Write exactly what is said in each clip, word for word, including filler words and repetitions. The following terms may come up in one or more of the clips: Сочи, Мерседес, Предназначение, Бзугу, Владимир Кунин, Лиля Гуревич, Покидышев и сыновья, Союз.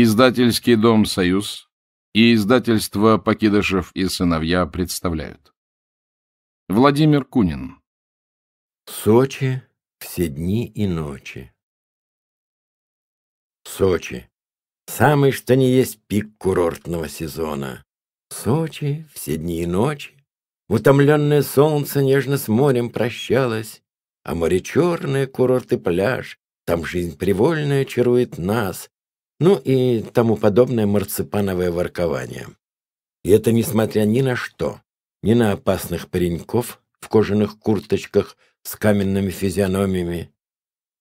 Издательский дом «Союз» и издательство «Покидышев и сыновья» представляют. Владимир Кунин. Сочи. Все дни и ночи. Сочи. Самый что ни есть пик курортного сезона. Сочи. Все дни и ночи. Утомленное солнце нежно с морем прощалось, а море черное, курорт и пляж. Там жизнь привольная чарует нас. Ну и тому подобное марципановое воркование. И это несмотря ни на что, ни на опасных пареньков в кожаных курточках с каменными физиономиями,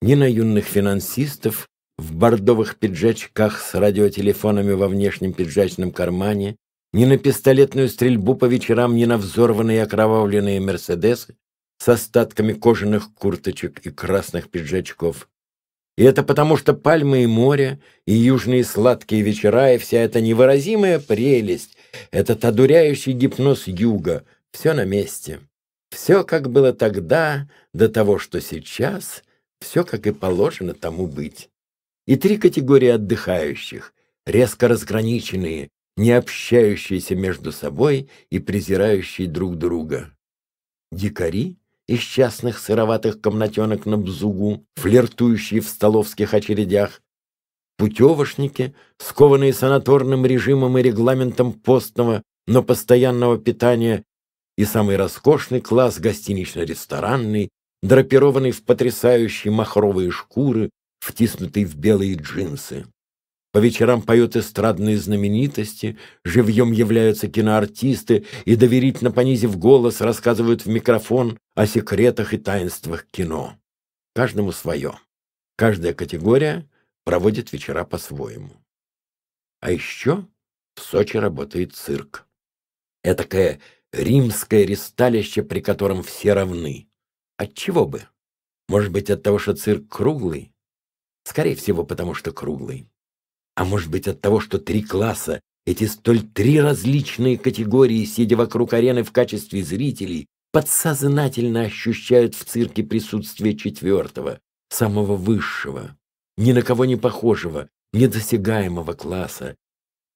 ни на юных финансистов в бордовых пиджачках с радиотелефонами во внешнем пиджачном кармане, ни на пистолетную стрельбу по вечерам, ни на взорванные окровавленные «Мерседесы» с остатками кожаных курточек и красных пиджачков. И это потому, что пальмы и море, и южные сладкие вечера, и вся эта невыразимая прелесть, этот одуряющий гипноз юга, все на месте. Все, как было тогда, до того, что сейчас, все, как и положено тому быть. И три категории отдыхающих, резко разграниченные, не общающиеся между собой и презирающие друг друга. Дикари из частных сыроватых комнатенок на Бзугу, флиртующие в столовских очередях, путевошники, скованные санаторным режимом и регламентом постного, но постоянного питания, и самый роскошный класс гостинично-ресторанный, драпированный в потрясающие махровые шкуры, втиснутый в белые джинсы. По вечерам поют эстрадные знаменитости, живьем являются киноартисты и, доверительно понизив голос, рассказывают в микрофон о секретах и таинствах кино. Каждому свое. Каждая категория проводит вечера по-своему. А еще в Сочи работает цирк. Этакое римское ристалище, при котором все равны. Отчего бы? Может быть, от того, что цирк круглый? Скорее всего, потому что круглый. А может быть, от того, что три класса, эти столь три различные категории, сидя вокруг арены в качестве зрителей, подсознательно ощущают в цирке присутствие четвертого, самого высшего, ни на кого не похожего, недосягаемого класса.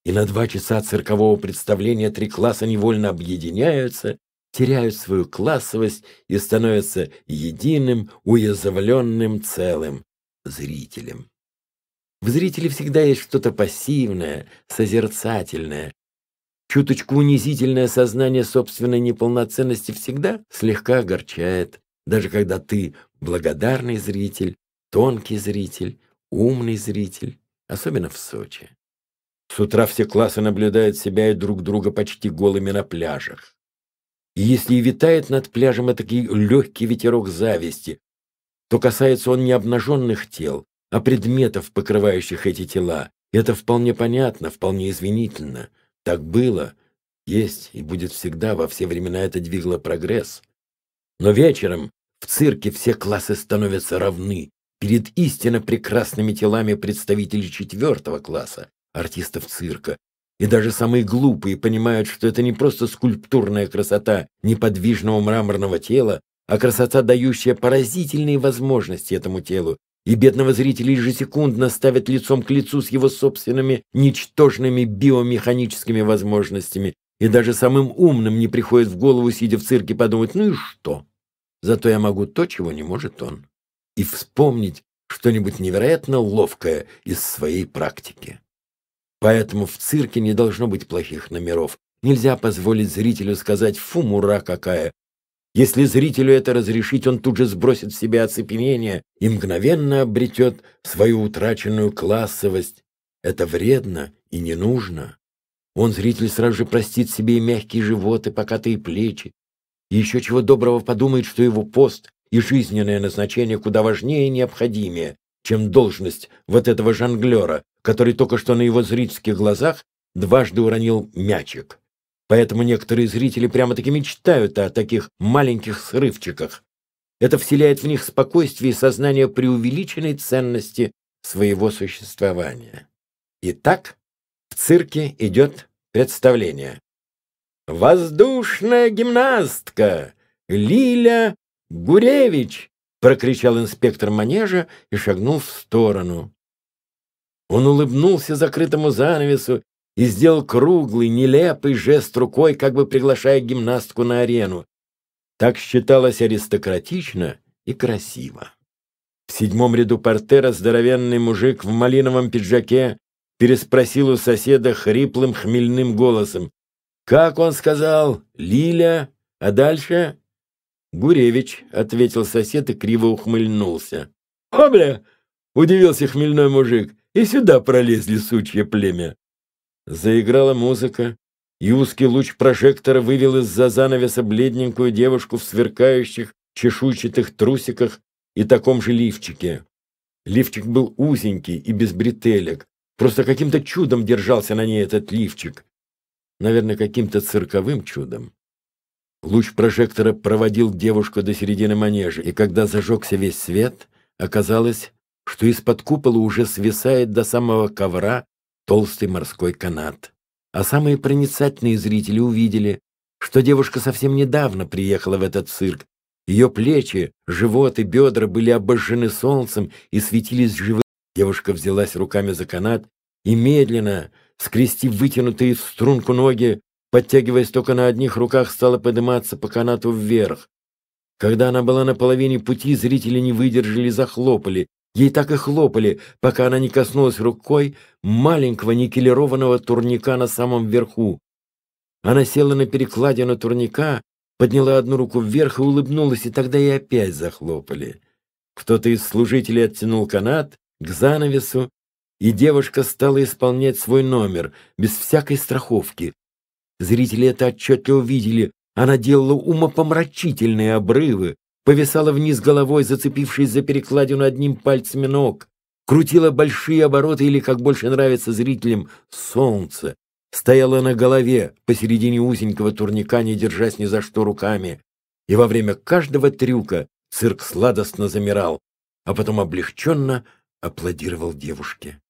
И на два часа циркового представления три класса невольно объединяются, теряют свою классовость и становятся единым, уязвленным целым зрителем. В зрителе всегда есть что-то пассивное, созерцательное. Чуточку унизительное сознание собственной неполноценности всегда слегка огорчает, даже когда ты благодарный зритель, тонкий зритель, умный зритель, особенно в Сочи. С утра все классы наблюдают себя и друг друга почти голыми на пляжах. И если и витает над пляжем этакий легкий ветерок зависти, то касается он не обнаженных тел, а предметов, покрывающих эти тела. Это вполне понятно, вполне извинительно. Так было, есть и будет всегда, во все времена это двигало прогресс. Но вечером в цирке все классы становятся равны. Перед истинно прекрасными телами представителей четвертого класса, артистов цирка. И даже самые глупые понимают, что это не просто скульптурная красота неподвижного мраморного тела, а красота, дающая поразительные возможности этому телу. И бедного зрителя ежесекундно ставят лицом к лицу с его собственными ничтожными биомеханическими возможностями. И даже самым умным не приходит в голову, сидя в цирке, подумать: ну и что? Зато я могу то, чего не может он. И вспомнить что-нибудь невероятно ловкое из своей практики. Поэтому в цирке не должно быть плохих номеров. Нельзя позволить зрителю сказать: фу, мура какая! Если зрителю это разрешить, он тут же сбросит в себя оцепенение и мгновенно обретет свою утраченную классовость. Это вредно и не нужно. Он, зритель, сразу же простит себе и мягкий живот, и покатые плечи, и еще чего доброго подумает, что его пост и жизненное назначение куда важнее и необходимее, чем должность вот этого жонглера, который только что на его зрительских глазах дважды уронил мячик. Поэтому некоторые зрители прямо-таки мечтают о таких маленьких срывчиках. Это вселяет в них спокойствие и сознание преувеличенной ценности своего существования. Итак, в цирке идет представление. «Воздушная гимнастка! Лиля Гуревич!» — прокричал инспектор манежа и шагнул в сторону. Он улыбнулся закрытому занавесу и сделал круглый, нелепый жест рукой, как бы приглашая гимнастку на арену. Так считалось аристократично и красиво. В седьмом ряду партера здоровенный мужик в малиновом пиджаке переспросил у соседа хриплым хмельным голосом. «Как он сказал? Лиля? А дальше?» «Гуревич», — ответил сосед и криво ухмыльнулся. «О, бля!» — удивился хмельной мужик. «И сюда пролезли сучье племя!» Заиграла музыка, и узкий луч прожектора вывел из-за занавеса бледненькую девушку в сверкающих чешуйчатых трусиках и таком же лифчике. Лифчик был узенький и без бретелек. Просто каким-то чудом держался на ней этот лифчик. Наверное, каким-то цирковым чудом. Луч прожектора проводил девушку до середины манежа, и когда зажегся весь свет, оказалось, что из-под купола уже свисает до самого ковра толстый морской канат. А самые проницательные зрители увидели, что девушка совсем недавно приехала в этот цирк. Ее плечи, живот и бедра были обожжены солнцем и светились живым. Девушка взялась руками за канат и медленно, скрестив вытянутые в струнку ноги, подтягиваясь только на одних руках, стала подниматься по канату вверх. Когда она была на половине пути, зрители не выдержали и захлопали. Ей так и хлопали, пока она не коснулась рукой маленького никелированного турника на самом верху. Она села на перекладину турника, подняла одну руку вверх и улыбнулась, и тогда ей опять захлопали. Кто-то из служителей оттянул канат к занавесу, и девушка стала исполнять свой номер, без всякой страховки. Зрители это отчетливо видели. Она делала умопомрачительные обрывы, повисала вниз головой, зацепившись за перекладину одним пальцем ног, крутила большие обороты или, как больше нравится зрителям, солнце, стояла на голове посередине узенького турника, не держась ни за что руками. И во время каждого трюка цирк сладостно замирал, а потом облегченно аплодировал девушке.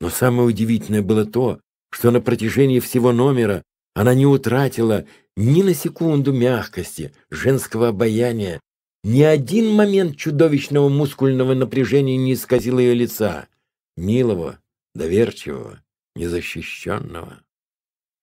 Но самое удивительное было то, что на протяжении всего номера она не утратила ни на секунду мягкости, женского обаяния, ни один момент чудовищного мускульного напряжения не исказил ее лица, милого, доверчивого, незащищенного.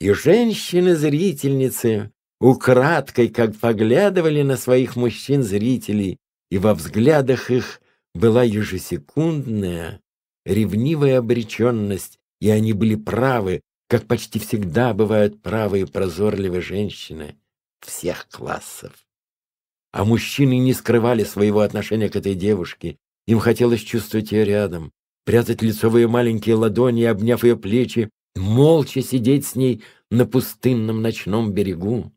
И женщины-зрительницы украдкой как поглядывали на своих мужчин-зрителей, и во взглядах их была ежесекундная, ревнивая обреченность, и они были правы, как почти всегда бывают правы и прозорливы женщины всех классов. А мужчины не скрывали своего отношения к этой девушке. Им хотелось чувствовать ее рядом, прятать лицо в ее маленькие ладони, обняв ее плечи, молча сидеть с ней на пустынном ночном берегу.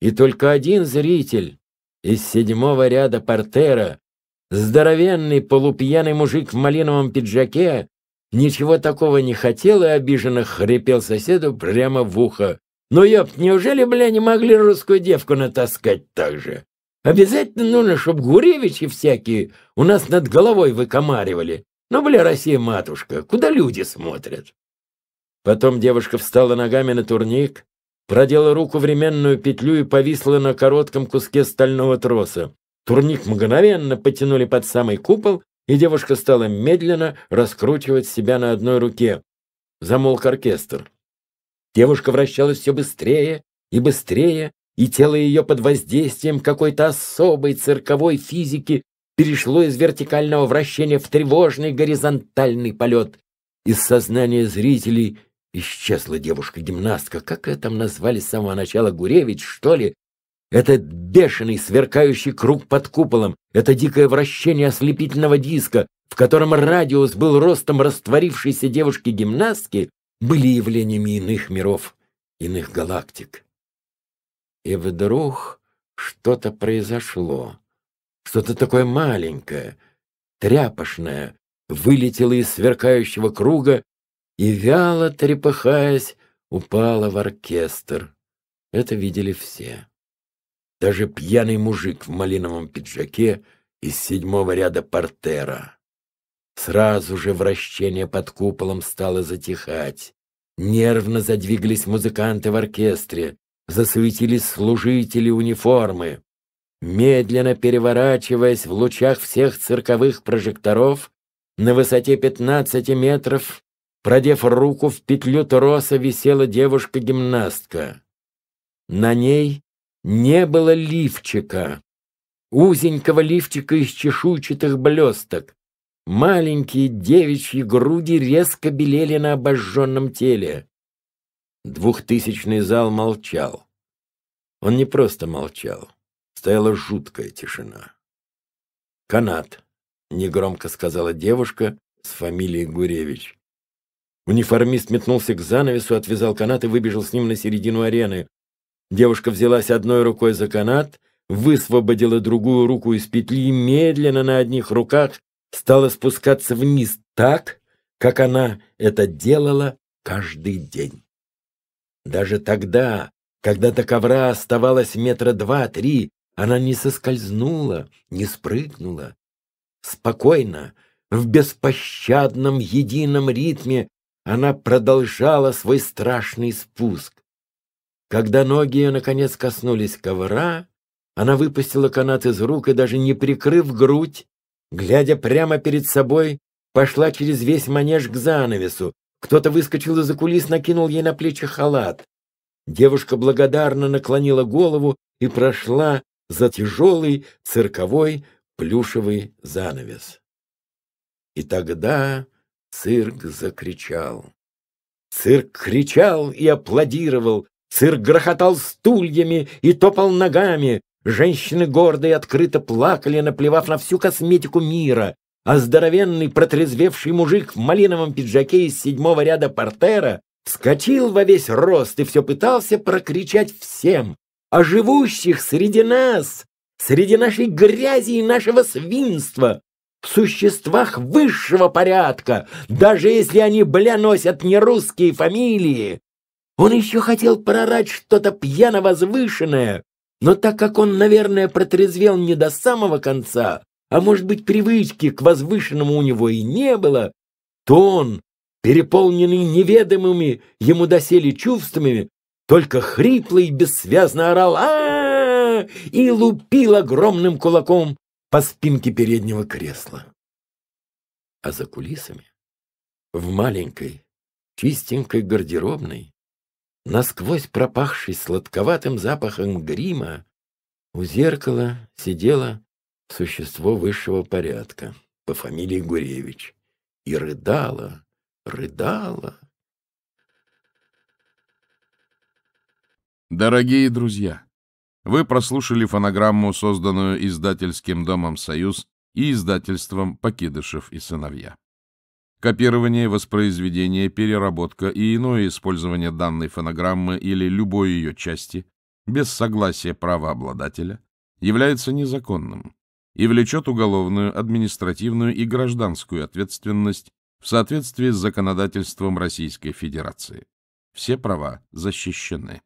И только один зритель из седьмого ряда партера, здоровенный полупьяный мужик в малиновом пиджаке, ничего такого не хотел и обиженно хрипел соседу прямо в ухо. «Ну, ёпт, неужели, бля, не могли русскую девку натаскать так же? Обязательно нужно, чтоб гуревичи всякие у нас над головой выкомаривали. Ну, бля, Россия-матушка, куда люди смотрят?» Потом девушка встала ногами на турник, продела руку в ременную петлю и повисла на коротком куске стального троса. Турник мгновенно потянули под самый купол, и девушка стала медленно раскручивать себя на одной руке. Замолк оркестр. Девушка вращалась все быстрее и быстрее, и тело ее под воздействием какой-то особой цирковой физики перешло из вертикального вращения в тревожный горизонтальный полет. Из сознания зрителей исчезла девушка-гимнастка. Как ее там назвали с самого начала? Гуревич, что ли? Этот бешеный сверкающий круг под куполом, это дикое вращение ослепительного диска, в котором радиус был ростом растворившейся девушки-гимнастки, были явлениями иных миров, иных галактик. И вдруг что-то произошло, что-то такое маленькое, тряпошное, вылетело из сверкающего круга и, вяло трепыхаясь, упало в оркестр. Это видели все. Даже пьяный мужик в малиновом пиджаке из седьмого ряда партера. Сразу же вращение под куполом стало затихать. Нервно задвигались музыканты в оркестре, засуетились служители униформы. Медленно переворачиваясь в лучах всех цирковых прожекторов, На высоте пятнадцати метров, продев руку в петлю троса, висела девушка-гимнастка. На ней не было лифчика, узенького лифчика из чешуйчатых блесток. Маленькие девичьи груди резко белели на обожженном теле. Двухтысячный зал молчал. Он не просто молчал. Стояла жуткая тишина. «Канат», — негромко сказала девушка с фамилией Гуревич. Униформист метнулся к занавесу, отвязал канат и выбежал с ним на середину арены. Девушка взялась одной рукой за канат, высвободила другую руку из петли и медленно на одних руках стала спускаться вниз так, как она это делала каждый день. Даже тогда, когда до ковра оставалось метра два-три, она не соскользнула, не спрыгнула. Спокойно, в беспощадном едином ритме она продолжала свой страшный спуск. Когда ноги ее, наконец, коснулись ковра, она выпустила канат из рук и, даже не прикрыв грудь, глядя прямо перед собой, пошла через весь манеж к занавесу. Кто-то выскочил из-за кулис, накинул ей на плечи халат. Девушка благодарно наклонила голову и прошла за тяжелый цирковой плюшевый занавес. И тогда цирк закричал. Цирк кричал и аплодировал. Цирк грохотал стульями и топал ногами. Женщины гордо и открыто плакали, наплевав на всю косметику мира. А здоровенный протрезвевший мужик в малиновом пиджаке из седьмого ряда портера вскочил во весь рост и все пытался прокричать всем о живущих среди нас, среди нашей грязи и нашего свинства, в существах высшего порядка, даже если они, бля, носят нерусские фамилии. Он еще хотел прорать что-то пьяно возвышенное, но так как он, наверное, протрезвел не до самого конца, а может быть, привычки к возвышенному у него и не было, то он, переполненный неведомыми ему доселе чувствами, только хрипло и бессвязно орал «А-а-а!» и лупил огромным кулаком по спинке переднего кресла. А за кулисами, в маленькой, чистенькой гардеробной, насквозь пропахшей сладковатым запахом грима, у зеркала сидела существо высшего порядка по фамилии Гуревич и рыдала, рыдала. Дорогие друзья, вы прослушали фонограмму, созданную издательским домом «Союз» и издательством «Покидышев и сыновья». Копирование, воспроизведение, переработка и иное использование данной фонограммы или любой ее части без согласия правообладателя является незаконным и влечет уголовную, административную и гражданскую ответственность в соответствии с законодательством Российской Федерации. Все права защищены.